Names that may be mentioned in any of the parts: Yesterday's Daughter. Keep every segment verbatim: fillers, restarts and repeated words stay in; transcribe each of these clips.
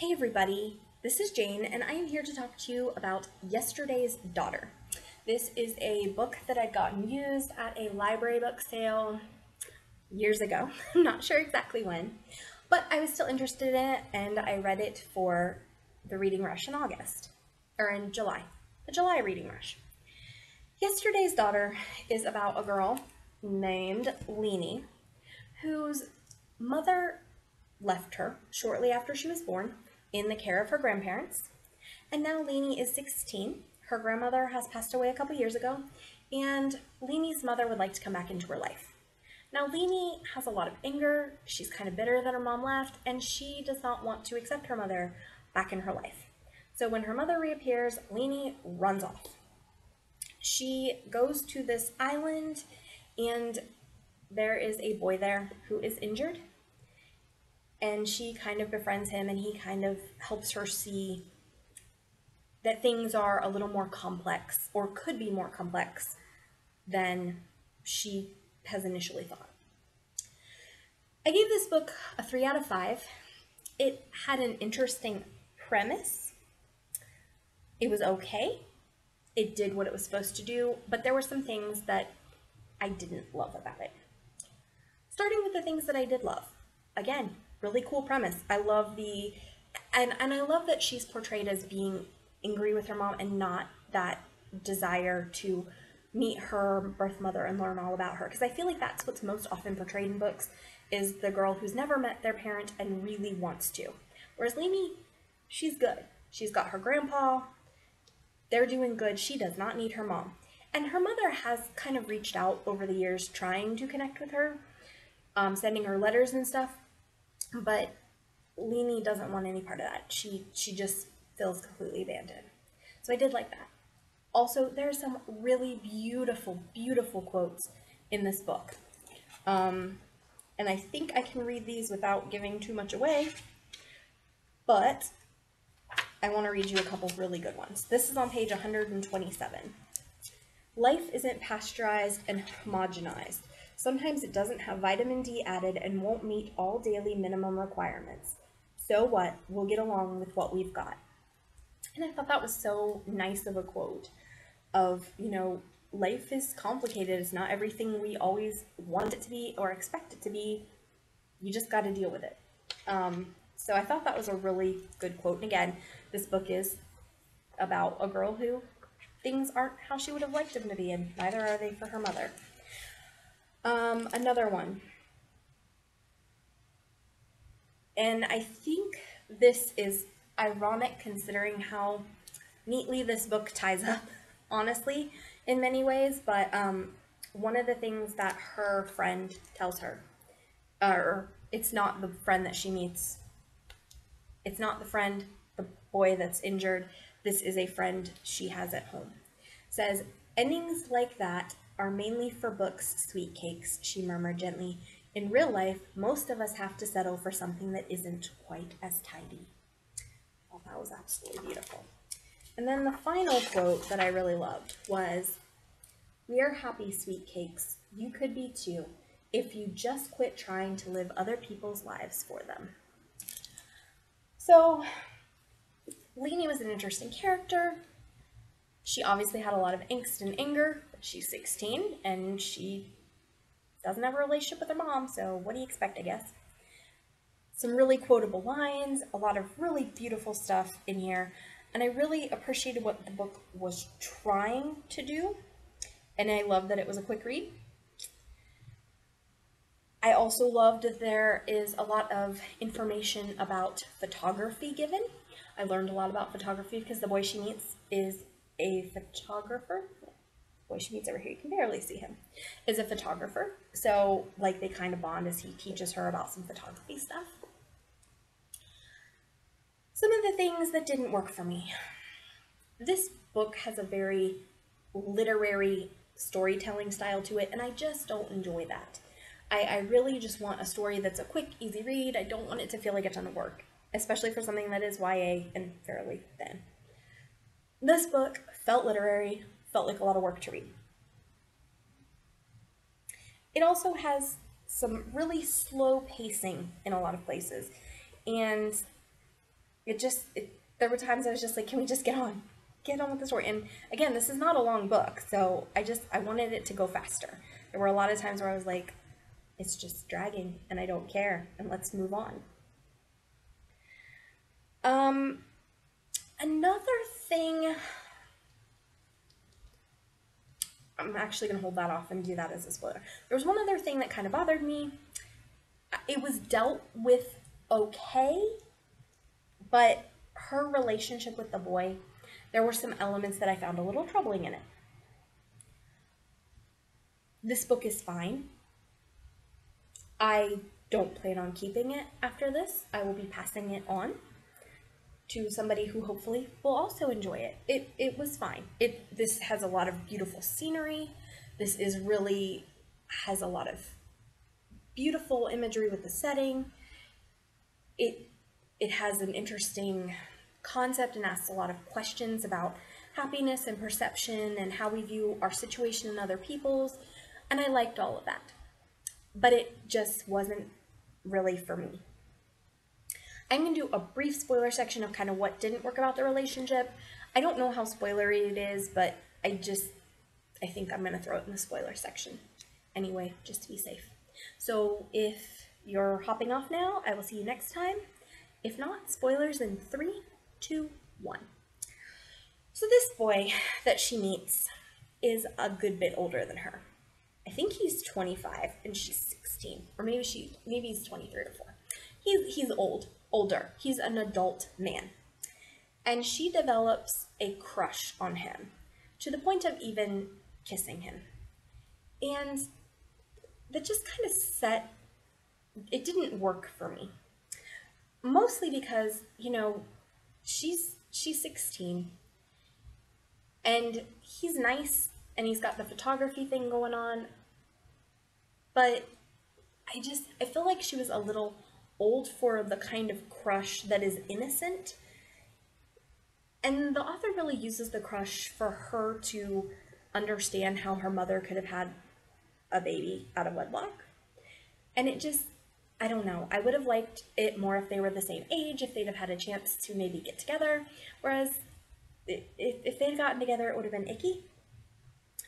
Hey everybody, this is Jane and I am here to talk to you about Yesterday's Daughter. This is a book that I'd gotten used at a library book sale years ago. I'm not sure exactly when, but I was still interested in it and I read it for the Reading Rush in August, or in July, the July Reading Rush. Yesterday's Daughter is about a girl named Lainey whose mother left her shortly after she was born in the care of her grandparents, and now Lainey is sixteen. Her grandmother has passed away a couple years ago, and Lainey's mother would like to come back into her life. Now Lainey has a lot of anger, she's kind of bitter that her mom left, and she does not want to accept her mother back in her life. So when her mother reappears, Lainey runs off. She goes to this island, and there is a boy there who is injured, and she kind of befriends him, and he kind of helps her see that things are a little more complex, or could be more complex, than she has initially thought. I gave this book a three out of five. It had an interesting premise. It was okay. It did what it was supposed to do, but there were some things that I didn't love about it. Starting with the things that I did love. Again, really cool premise. I love the, and, and I love that she's portrayed as being angry with her mom and not that desire to meet her birth mother and learn all about her. Because I feel like that's what's most often portrayed in books, is the girl who's never met their parent and really wants to. Whereas Lainey, she's good. She's got her grandpa. They're doing good. She does not need her mom. And her mother has kind of reached out over the years trying to connect with her, um, sending her letters and stuff. But Lainey doesn't want any part of that. She, she just feels completely abandoned. So I did like that. Also, there are some really beautiful, beautiful quotes in this book. Um, and I think I can read these without giving too much away, but I want to read you a couple really good ones. This is on page one hundred twenty-seven. "Life isn't pasteurized and homogenized. Sometimes it doesn't have vitamin D added and won't meet all daily minimum requirements. So what? We'll get along with what we've got." And I thought that was so nice of a quote of, you know, life is complicated. It's not everything we always want it to be or expect it to be. You just got to deal with it. Um, so I thought that was a really good quote. And again, this book is about a girl who things aren't how she would have liked them to be, and neither are they for her mother. Um, another one, and I think this is ironic considering how neatly this book ties up, honestly, in many ways, but um, one of the things that her friend tells her, or it's not the friend that she meets, it's not the friend, the boy that's injured, this is a friend she has at home, says, "Endings like that are mainly for books, sweet cakes," she murmured gently. "In real life, most of us have to settle for something that isn't quite as tidy." Well, that was absolutely beautiful. And then the final quote that I really loved was, "We are happy, sweet cakes. You could be too, if you just quit trying to live other people's lives for them." So, Lainey was an interesting character. She obviously had a lot of angst and anger. She's sixteen and she doesn't have a relationship with her mom, so what do you expect, I guess? Some really quotable lines, a lot of really beautiful stuff in here, and I really appreciated what the book was trying to do, and I love that it was a quick read. I also loved that there is a lot of information about photography given. I learned a lot about photography because the boy she meets is a photographer. Boy she meets over here, you can barely see him, is a photographer. So like they kind of bond as he teaches her about some photography stuff. Some of the things that didn't work for me. This book has a very literary storytelling style to it, and I just don't enjoy that. I, I really just want a story that's a quick, easy read. I don't want it to feel like a ton of work, especially for something that is Y A and fairly thin. This book felt literary, felt like a lot of work to read. It also has some really slow pacing in a lot of places, and it just, it, there were times I was just like, can we just get on? Get on with the story. And again, this is not a long book, so I just, I wanted it to go faster. There were a lot of times where I was like, it's just dragging and I don't care, and let's move on. Um, another thing, I'm actually going to hold that off and do that as a spoiler. There was one other thing that kind of bothered me. It was dealt with okay, but her relationship with the boy, there were some elements that I found a little troubling in it. This book is fine. I don't plan on keeping it after this. I will be passing it on to somebody who hopefully will also enjoy it. It, it was fine. It, this has a lot of beautiful scenery. This is really, has a lot of beautiful imagery with the setting. It, it has an interesting concept and asks a lot of questions about happiness and perception and how we view our situation and other people's, and I liked all of that, but it just wasn't really for me. I'm going to do a brief spoiler section of kind of what didn't work about the relationship. I don't know how spoilery it is, but I just, I think I'm going to throw it in the spoiler section anyway, just to be safe. So if you're hopping off now, I will see you next time. If not, spoilers in three, two, one. So this boy that she meets is a good bit older than her. I think he's twenty-five and she's sixteen, or maybe she, maybe he's twenty-three or four. He's, he's old. older. He's an adult man. And she develops a crush on him to the point of even kissing him. And that just kind of set, it didn't work for me. Mostly because, you know, she's, she's sixteen and he's nice and he's got the photography thing going on, but I just, I feel like she was a little old for the kind of crush that is innocent. And the author really uses the crush for her to understand how her mother could have had a baby out of wedlock. And it just, I don't know, I would have liked it more if they were the same age, if they'd have had a chance to maybe get together, whereas if, if they'd gotten together, it would have been icky.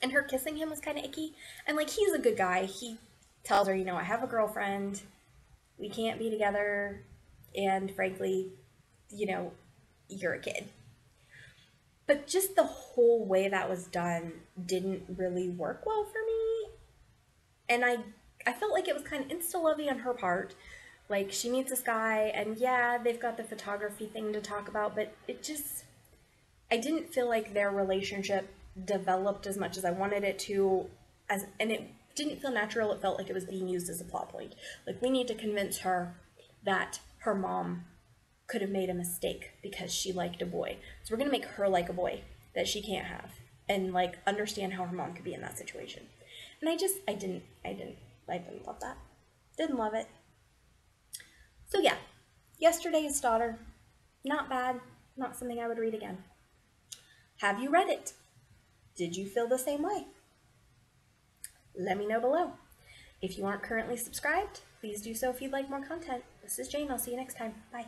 And her kissing him was kind of icky. And like, he's a good guy. He tells her, you know, I have a girlfriend, we can't be together, and frankly, you know, you're a kid. But just the whole way that was done didn't really work well for me, and I I felt like it was kind of insta-lovey on her part. Like, she meets this guy, and yeah, they've got the photography thing to talk about, but it just, I didn't feel like their relationship developed as much as I wanted it to, as and it didn't feel natural. It felt like it was being used as a plot point. Like, we need to convince her that her mom could have made a mistake because she liked a boy. So we're going to make her like a boy that she can't have and, like, understand how her mom could be in that situation. And I just, I didn't, I didn't, I didn't love that. Didn't love it. So yeah, Yesterday's Daughter, not bad, not something I would read again. Have you read it? Did you feel the same way? Let me know below. If you aren't currently subscribed, please do so if you'd like more content. This is Jane. I'll see you next time. Bye.